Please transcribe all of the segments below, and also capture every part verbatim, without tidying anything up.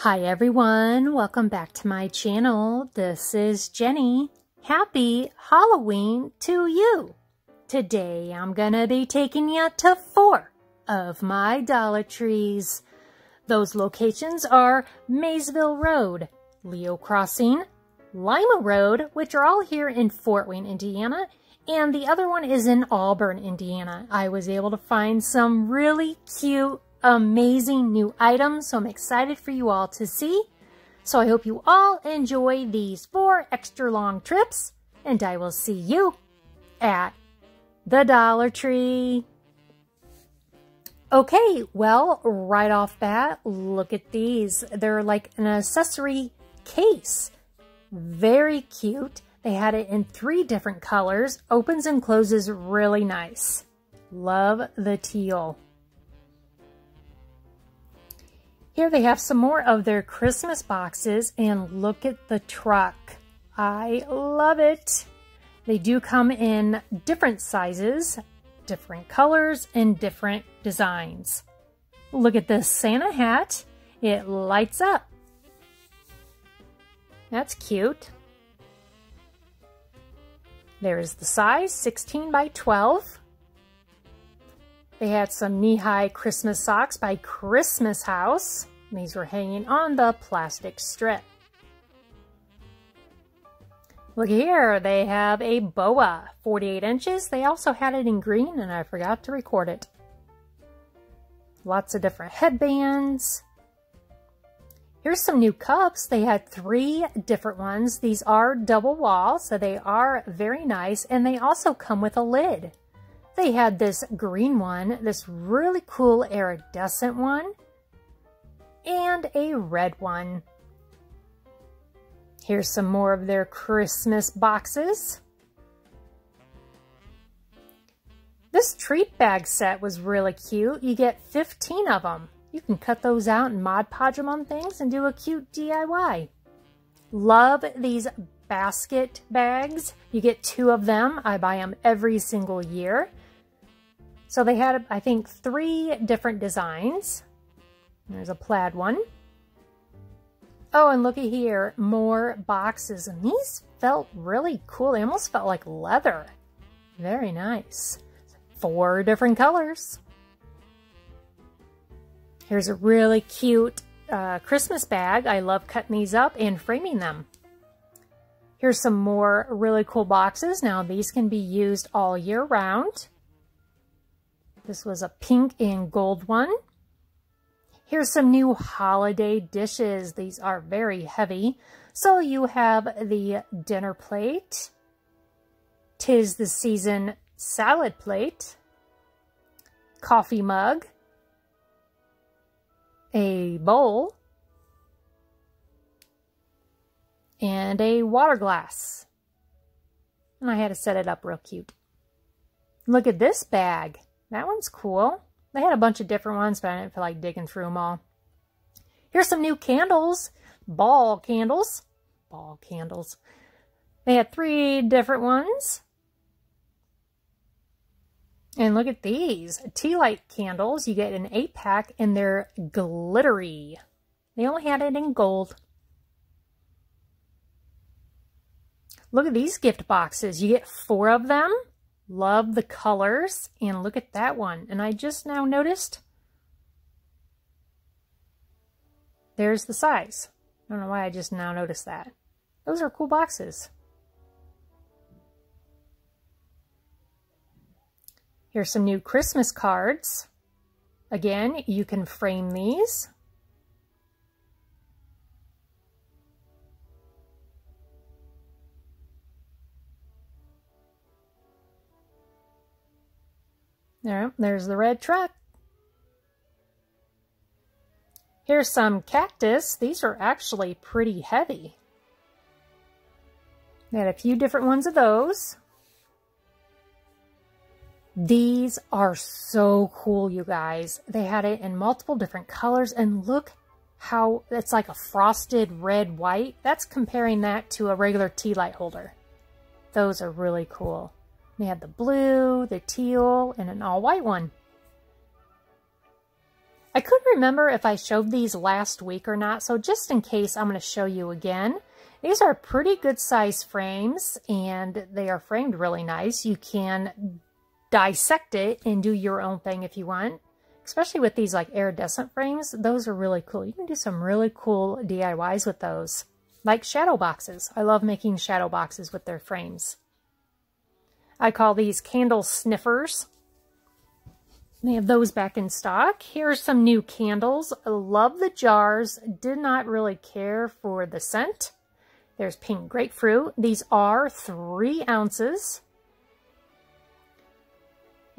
Hi everyone, welcome back to my channel. This is Jenny. Happy Halloween to you! Today I'm gonna be taking you to four of my Dollar Trees. Those locations are Maysville Road, Leo Crossing, Lima Road, which are all here in Fort Wayne, Indiana, and the other one is in Auburn, Indiana. I was able to find some really cute amazing new items, so I'm excited for you all to see. So I hope you all enjoy these four extra long trips, and I will see you at the Dollar Tree. Okay, well, right off bat, look at these. They're like an accessory case. Very cute. They had it in three different colors. Opens and closes really nice. Love the teal. Here they have some more of their Christmas boxes, and look at the truck. I love it. They do come in different sizes, different colors, and different designs. Look at this Santa hat. It lights up. That's cute. There's the size, sixteen by twelve. They had some knee-high Christmas socks by Christmas House. These were hanging on the plastic strip. Look here, they have a boa, forty-eight inches. They also had it in green, and I forgot to record it. Lots of different headbands. Here's some new cups. They had three different ones. These are double wall, so they are very nice, and they also come with a lid. They had this green one, this really cool iridescent one, and a red one. Here's some more of their Christmas boxes. This treat bag set was really cute. You get fifteen of them. You can cut those out and Mod Podge them on things and do a cute D I Y. Love these basket bags. You get two of them. I buy them every single year. So they had, I think, three different designs. There's a plaid one. Oh, and looky here, more boxes. And these felt really cool. They almost felt like leather. Very nice. Four different colors. Here's a really cute uh, Christmas bag. I love cutting these up and framing them. Here's some more really cool boxes. Now these can be used all year round. This was a pink and gold one. Here's some new holiday dishes. These are very heavy. So you have the dinner plate, 'tis the season salad plate, coffee mug, a bowl, and a water glass. And I had to set it up real cute. Look at this bag. That one's cool. They had a bunch of different ones, but I didn't feel like digging through them all. Here's some new candles. Ball candles. Ball candles. They had three different ones. And look at these. Tea light candles. You get an eight pack, and they're glittery. They only had it in gold. Look at these gift boxes. You get four of them. Love the colors. And look at that one. And I just now noticed there's the size. I don't know why I just now noticed that. Those are cool boxes. Here's some new Christmas cards. Again, you can frame these. There, there's the red truck. Here's some cactus. These are actually pretty heavy. They had a few different ones of those. These are so cool, you guys. They had it in multiple different colors, and look how it's like a frosted red white. That's comparing that to a regular tea light holder. Those are really cool. They had the blue, the teal, and an all-white one. I couldn't remember if I showed these last week or not, so just in case, I'm going to show you again. These are pretty good size frames, and they are framed really nice. You can dissect it and do your own thing if you want, especially with these like iridescent frames. Those are really cool. You can do some really cool D I Ys with those, like shadow boxes. I love making shadow boxes with their frames. I call these candle sniffers. They have those back in stock. Here are some new candles. I love the jars. Did not really care for the scent. There's pink grapefruit. These are three ounces.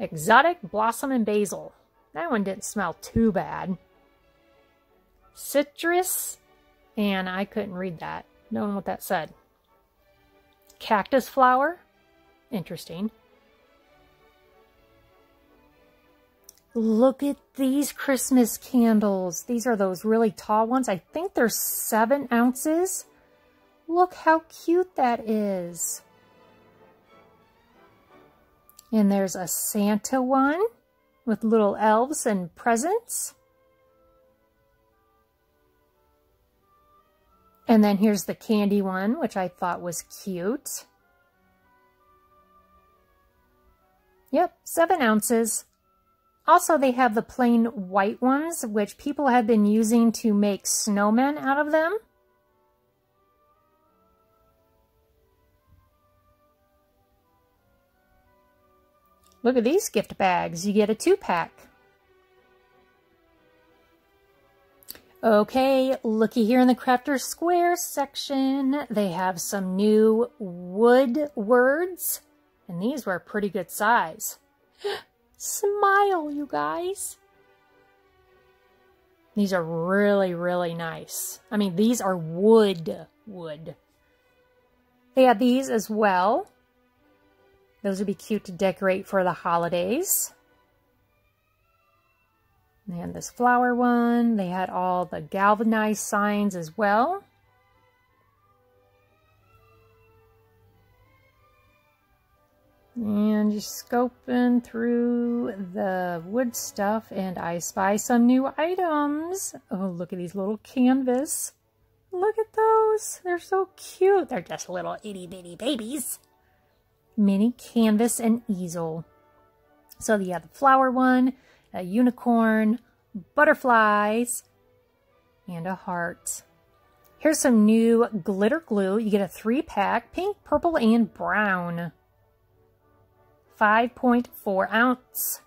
Exotic blossom and basil. That one didn't smell too bad. Citrus. And I couldn't read that. Don't know what that said. Cactus flower. Interesting. Look at these Christmas candles. These are those really tall ones. I think they're seven ounces. Look how cute that is. And there's a Santa one with little elves and presents. And then here's the candy one, which I thought was cute. Yep, seven ounces. Also, they have the plain white ones, which people have been using to make snowmen out of them. Look at these gift bags. You get a two-pack. Okay, looky here in the Crafter Square section. They have some new wood words, and these were a pretty good size. Smile, you guys. These are really, really nice. I mean, these are wood, wood. They have these as well. Those would be cute to decorate for the holidays. And this flower one. They had all the galvanized signs as well. And just scoping through the wood stuff, and I spy some new items. Oh, look at these little canvas. Look at those. They're so cute. They're just little itty bitty babies. Mini canvas and easel. So you have the flower one, a unicorn, butterflies, and a heart. Here's some new glitter glue. You get a three pack, pink, purple, and brown. five point four ounce.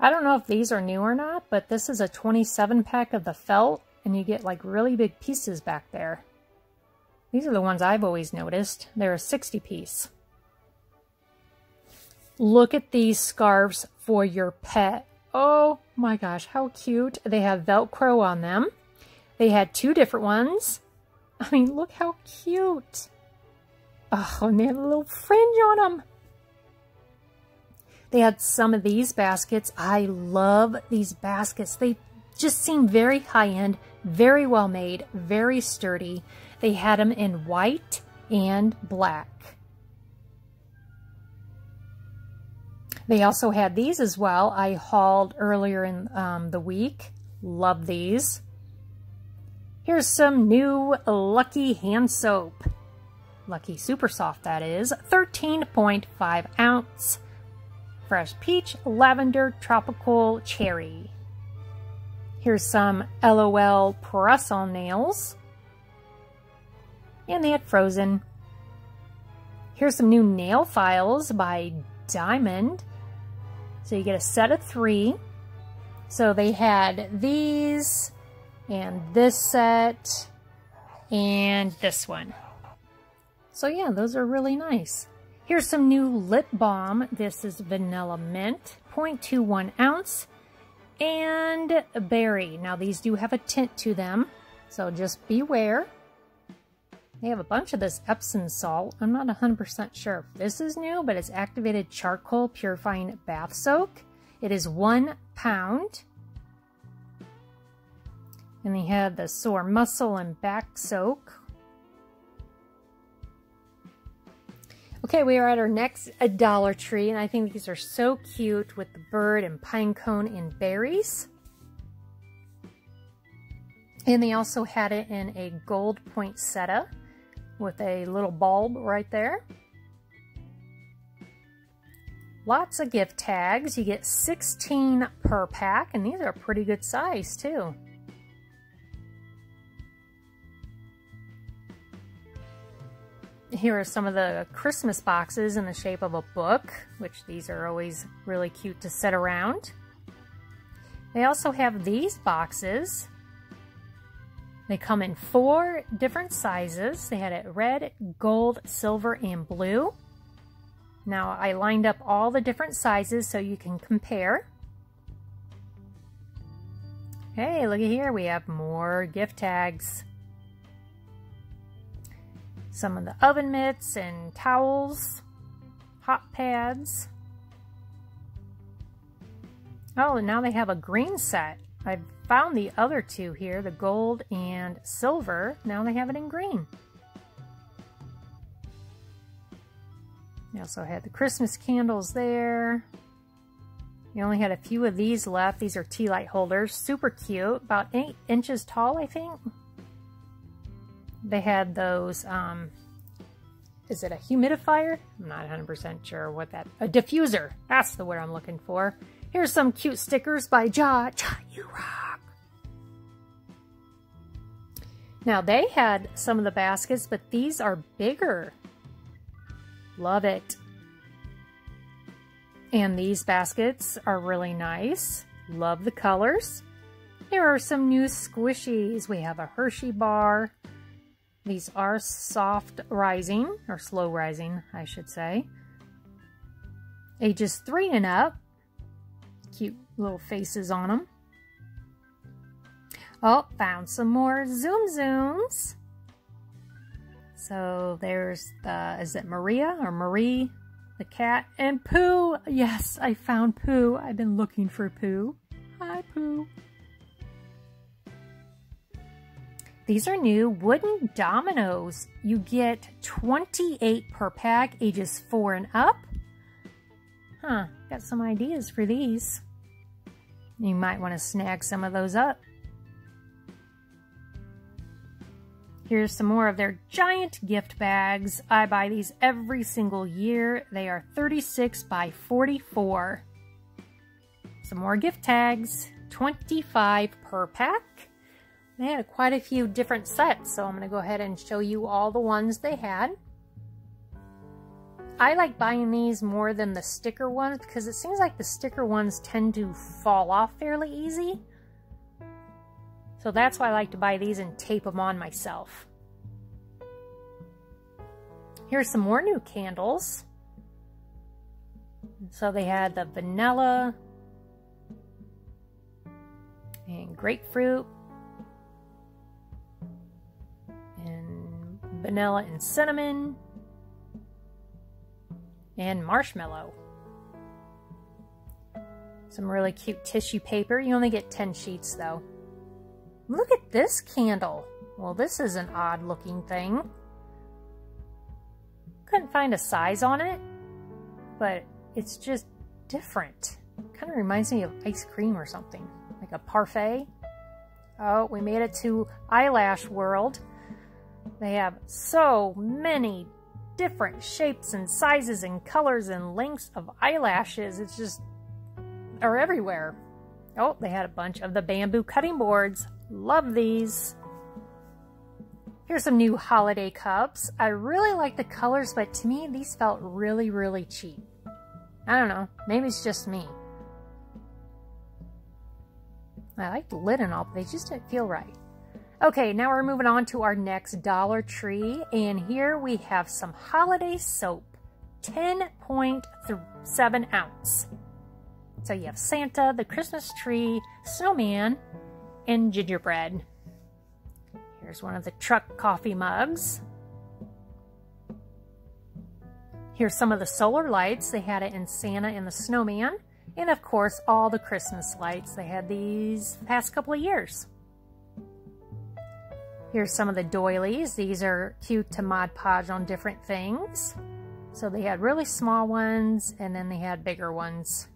I don't know if these are new or not, but this is a twenty-seven pack of the felt, and you get like really big pieces back there. These are the ones I've always noticed. They're a sixty piece. Look at these scarves for your pet. Oh my gosh, how cute. They have Velcro on them. They had two different ones. I mean, look how cute. Oh, and they had a little fringe on them. They had some of these baskets. I love these baskets. They just seem very high-end, very well-made, very sturdy. They had them in white and black. They also had these as well. I hauled earlier in um, the week. Love these. Here's some new Lucky hand soap. Lucky Super Soft, that is. thirteen point five ounce. Fresh peach, lavender, tropical, cherry. Here's some LOL Parasol nails. And they had frozen. Here's some new nail files by Diamond. So you get a set of three. So they had these, and this set, and this one. So yeah, those are really nice. Here's some new lip balm. This is vanilla mint, zero point two one ounce, and berry. Now these do have a tint to them, so just beware. They have a bunch of this Epsom salt. I'm not one hundred percent sure if this is new, but it's activated charcoal purifying bath soak. It is one pound. And they have the sore muscle and back soak. Okay, we are at our next uh, Dollar Tree, and I think these are so cute with the bird and pine cone and berries. And they also had it in a gold poinsettia with a little bulb right there. Lots of gift tags. You get sixteen per pack, and these are a pretty good size too. Here are some of the Christmas boxes in the shape of a book, which these are always really cute to set around. They also have these boxes. They come in four different sizes. They had it red, gold, silver, and blue. Now I lined up all the different sizes so you can compare. Hey, look at here, we have more gift tags. Some of the oven mitts and towels, hot pads. Oh, and now they have a green set. I found the other two here, the gold and silver. Now they have it in green. They also had the Christmas candles there. We only had a few of these left. These are tea light holders, super cute, about eight inches tall, I think. They had those, um, is it a humidifier? I'm not one hundred percent sure what that, a diffuser. That's the word I'm looking for. Here's some cute stickers by Ja, Ja, you rock. Now they had some of the baskets, but these are bigger. Love it. And these baskets are really nice. Love the colors. Here are some new squishies. We have a Hershey bar. These are soft rising, or slow rising, I should say. Ages three and up. Cute little faces on them. Oh, found some more Zoom Zooms. So there's the, is it Maria or Marie, the cat, and Pooh. Yes, I found Pooh. I've been looking for Pooh. Hi, Pooh. These are new wooden dominoes. You get twenty-eight per pack, ages four and up. Huh, got some ideas for these. You might want to snag some of those up. Here's some more of their giant gift bags. I buy these every single year. They are thirty-six by forty-four. Some more gift tags, twenty-five per pack. They had quite a few different sets, so I'm going to go ahead and show you all the ones they had. I like buying these more than the sticker ones because it seems like the sticker ones tend to fall off fairly easy. So that's why I like to buy these and tape them on myself. Here's some more new candles. So they had the vanilla and grapefruit. Vanilla and cinnamon, and marshmallow. Some really cute tissue paper. You only get ten sheets though. Look at this candle. Well, this is an odd looking thing. Couldn't find a size on it, but it's just different. Kind of reminds me of ice cream or something, like a parfait. Oh, we made it to Eyelash World. They have so many different shapes and sizes and colors and lengths of eyelashes. It's just, are everywhere. Oh, they had a bunch of the bamboo cutting boards. Love these. Here's some new holiday cups. I really like the colors, but to me, these felt really, really cheap. I don't know. Maybe it's just me. I like the lid and all, but they just didn't feel right. Okay, now we're moving on to our next Dollar Tree, and here we have some holiday soap, ten point seven ounce. So you have Santa, the Christmas tree, snowman, and gingerbread. Here's one of the truck coffee mugs. Here's some of the solar lights. They had it in Santa and the Snowman, and of course all the Christmas lights. They had these the past couple of years. Here's some of the doilies. These are cute to Mod Podge on different things. So they had really small ones, and then they had bigger ones.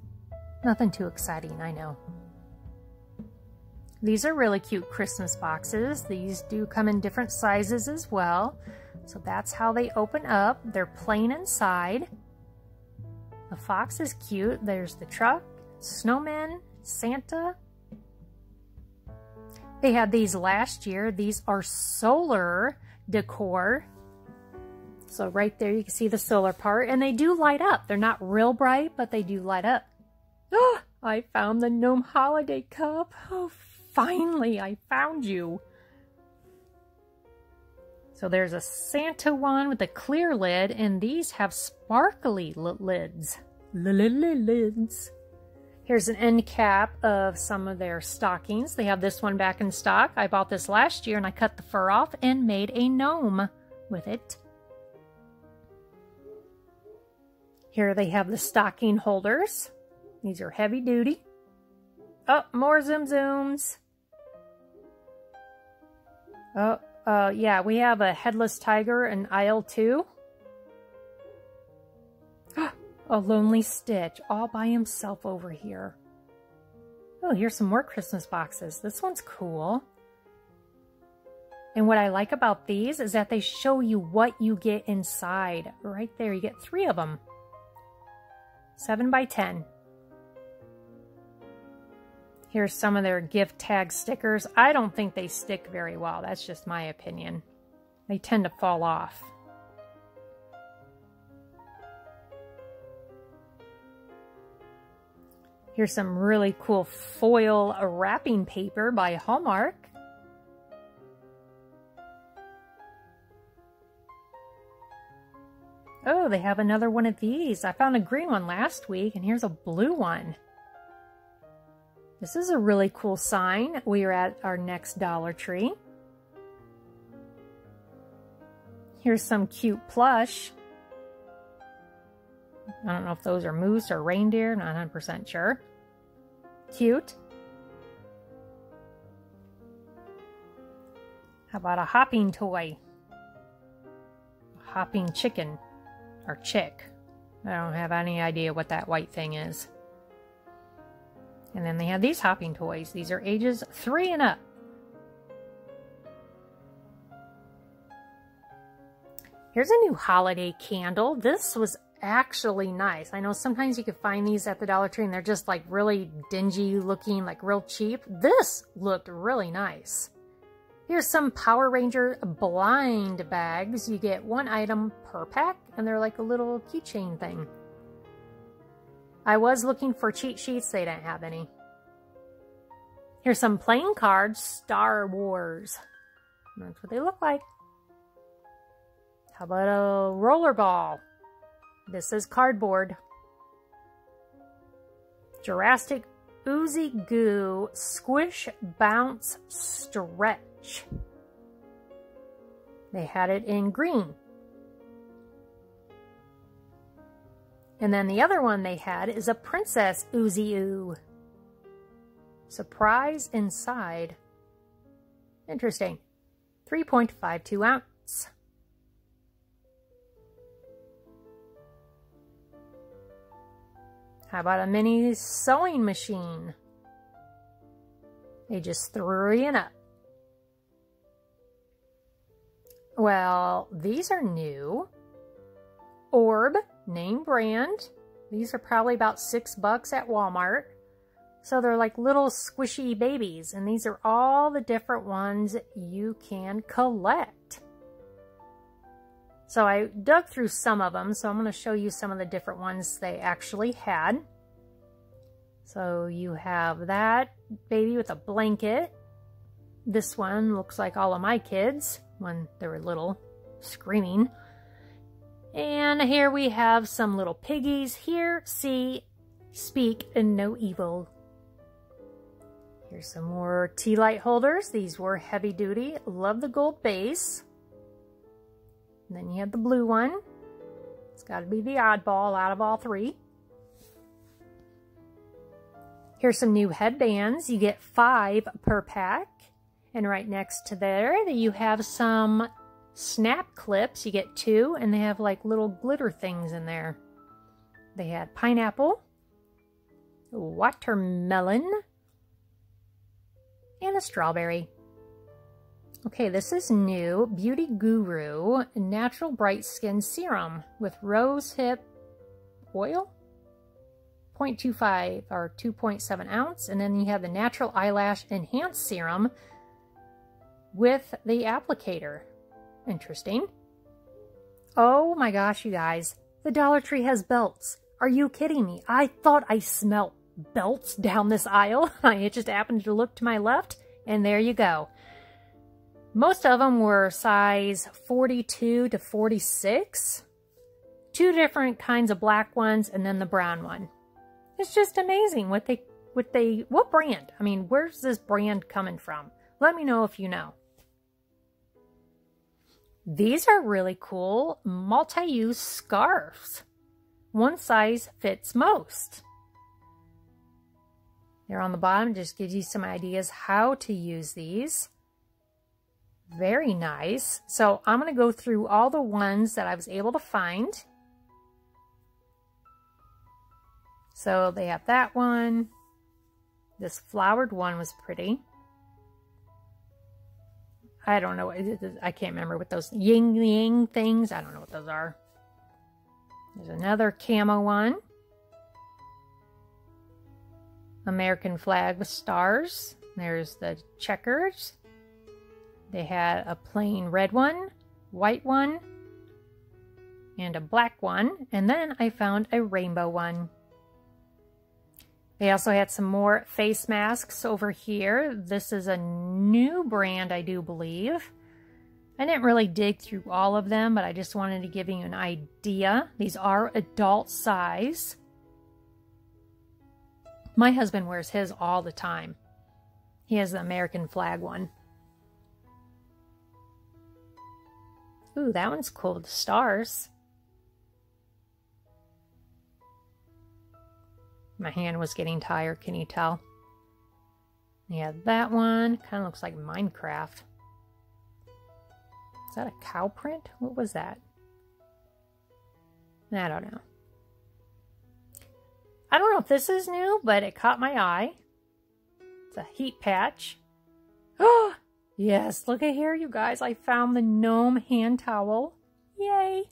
Nothing too exciting, I know. These are really cute Christmas boxes. These do come in different sizes as well. So that's how they open up. They're plain inside. The fox is cute. There's the truck, snowman, Santa. They had these last year. These are solar decor. So right there you can see the solar part, and they do light up. They're not real bright, but they do light up. Oh, I found the gnome holiday cup. Oh, finally, I found you. So there's a Santa one with a clear lid, and these have sparkly lids. Lids. Here's an end cap of some of their stockings. They have this one back in stock. I bought this last year, and I cut the fur off and made a gnome with it. Here they have the stocking holders. These are heavy duty. Oh, more zoom zooms. Oh, uh, yeah, we have a headless tiger in aisle two. A lonely Stitch all by himself over here. Oh, here's some more Christmas boxes. This one's cool. And what I like about these is that they show you what you get inside. Right there, you get three of them. seven by ten. Here's some of their gift tag stickers. I don't think they stick very well. That's just my opinion. They tend to fall off. Here's some really cool foil wrapping paper by Hallmark. Oh, they have another one of these. I found a green one last week, and here's a blue one. This is a really cool sign. We are at our next Dollar Tree. Here's some cute plush. I don't know if those are moose or reindeer. Not one hundred percent sure. Cute. How about a hopping toy? A hopping chicken or chick. I don't have any idea what that white thing is. And then they have these hopping toys. These are ages three and up. Here's a new holiday candle. This was actually nice. I know sometimes you can find these at the Dollar Tree and they're just like really dingy looking, like real cheap. This looked really nice. Here's some Power Ranger blind bags. You get one item per pack, and they're like a little keychain thing. I was looking for cheat sheets. They didn't have any. Here's some playing cards. Star Wars. That's what they look like. How about a rollerball? This is cardboard. Jurassic Oozy Goo. Squish, Bounce, Stretch. They had it in green. And then the other one they had is a Princess Oozy Ooh. Surprise inside. Interesting. three point five two ounce. How about a mini sewing machine? They just three and up. Well, these are new. Orb. Name brand. These are probably about six bucks at Walmart. So they're like little squishy babies. And these are all the different ones you can collect. So I dug through some of them. So I'm going to show you some of the different ones they actually had. So you have that baby with a blanket. This one looks like all of my kids when they were little, screaming. And here we have some little piggies. Hear, see, speak, and no evil. Here's some more tea light holders. These were heavy duty. Love the gold base. And then you have the blue one. It's got to be the oddball out of all three. Here's some new headbands. You get five per pack. And right next to there, you have some snap clips. You get two, and they have like little glitter things in there. They had pineapple, watermelon, and a strawberry. Okay, this is new. Beauty Guru Natural Bright Skin Serum with rosehip oil, zero point two five or two point seven ounce. And then you have the Natural Eyelash Enhanced Serum with the applicator. Interesting. Oh my gosh, you guys. The Dollar Tree has belts. Are you kidding me? I thought I smelled belts down this aisle. I just happened to look to my left, and there you go. Most of them were size forty-two to forty-six. Two different kinds of black ones and then the brown one. It's just amazing what they, what they, what brand? I mean, where's this brand coming from? Let me know if you know. These are really cool multi-use scarves. One size fits most. They're on the bottom. It just gives you some ideas how to use these. Very nice. So I'm going to go through all the ones that I was able to find. So they have that one. This flowered one was pretty. I don't know. I can't remember what those yin yang things. I don't know what those are. There's another camo one. American flag with stars. There's the checkers. They had a plain red one, white one, and a black one. And then I found a rainbow one. They also had some more face masks over here. This is a new brand, I do believe. I didn't really dig through all of them, but I just wanted to give you an idea. These are adult size. My husband wears his all the time. He has the American flag one. Ooh, that one's cool with the stars. My hand was getting tired, can you tell? Yeah, that one kind of looks like Minecraft. Is that a cow print? What was that? I don't know. I don't know if this is new, but it caught my eye. It's a heat patch. Oh! Yes, look at here, you guys. I found the gnome hand towel. Yay!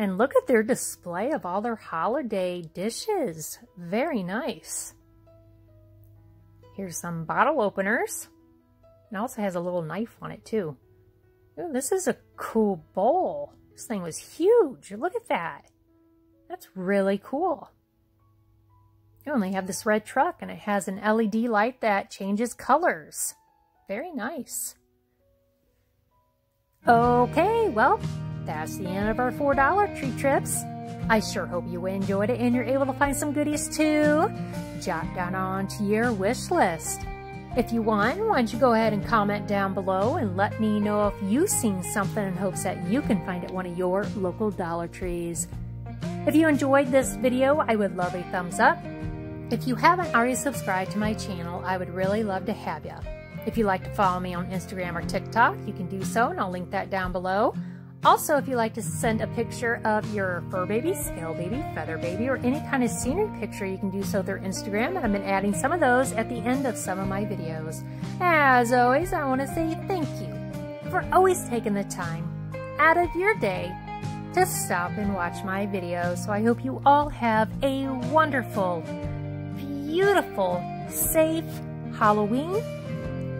And look at their display of all their holiday dishes. Very nice. Here's some bottle openers. It also has a little knife on it, too. Ooh, this is a cool bowl. This thing was huge. Look at that. That's really cool. You only have this red truck, and it has an L E D light that changes colors. Very nice. Okay, well, that's the end of our four dollar tree trips. I sure hope you enjoyed it and you're able to find some goodies too. Jot down onto your wish list. If you want, why don't you go ahead and comment down below and let me know if you've seen something in hopes that you can find it at one of your local Dollar Trees. If you enjoyed this video, I would love a thumbs up. If you haven't already subscribed to my channel, I would really love to have you. If you'd like to follow me on Instagram or TikTok, you can do so, and I'll link that down below. Also, if you'd like to send a picture of your fur baby, scale baby, feather baby, or any kind of scenery picture, you can do so through Instagram. And I've been adding some of those at the end of some of my videos. As always, I want to say thank you for always taking the time out of your day to stop and watch my videos. So I hope you all have a wonderful, beautiful, safe Halloween.